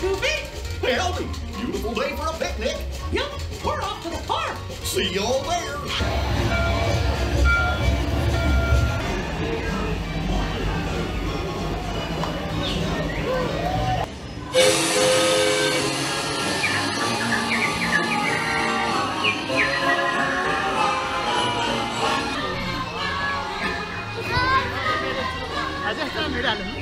SUV? Well, beautiful day for a picnic. Yep, we're off to the park. See y'all there. Allá está, míralo.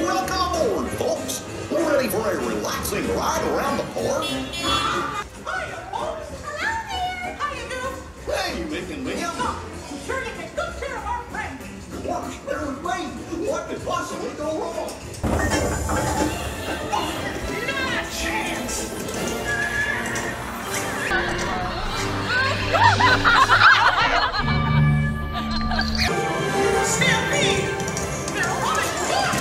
Welcome aboard, folks. We're ready for a relaxing ride around the park. Hiya, folks. Hello there. How you doing? Hey, Mick and Liam. Sure to take good care of our friends. Water, spirit, and rain. What could possibly go wrong? Not a chance. Stampede! They're running far!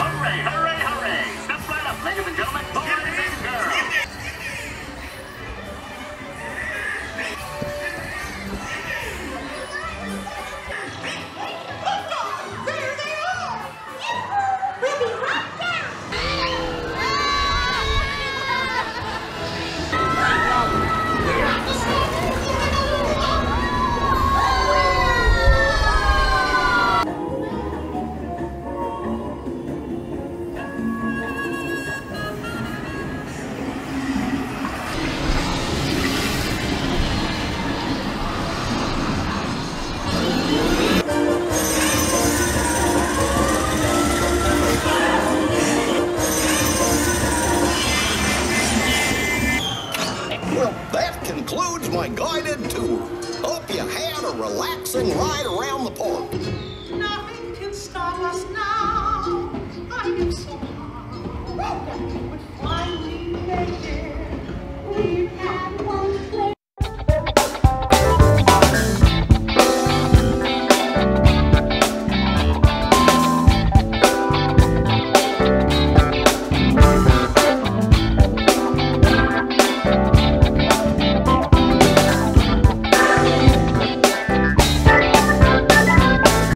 Hooray, hooray, hooray! Step right up, ladies and gentlemen. Boys and girls. Concludes my guided tour. Hope you had a relaxing ride around the park. Nothing can stop us now. I am so proud that we would finally make it. We've had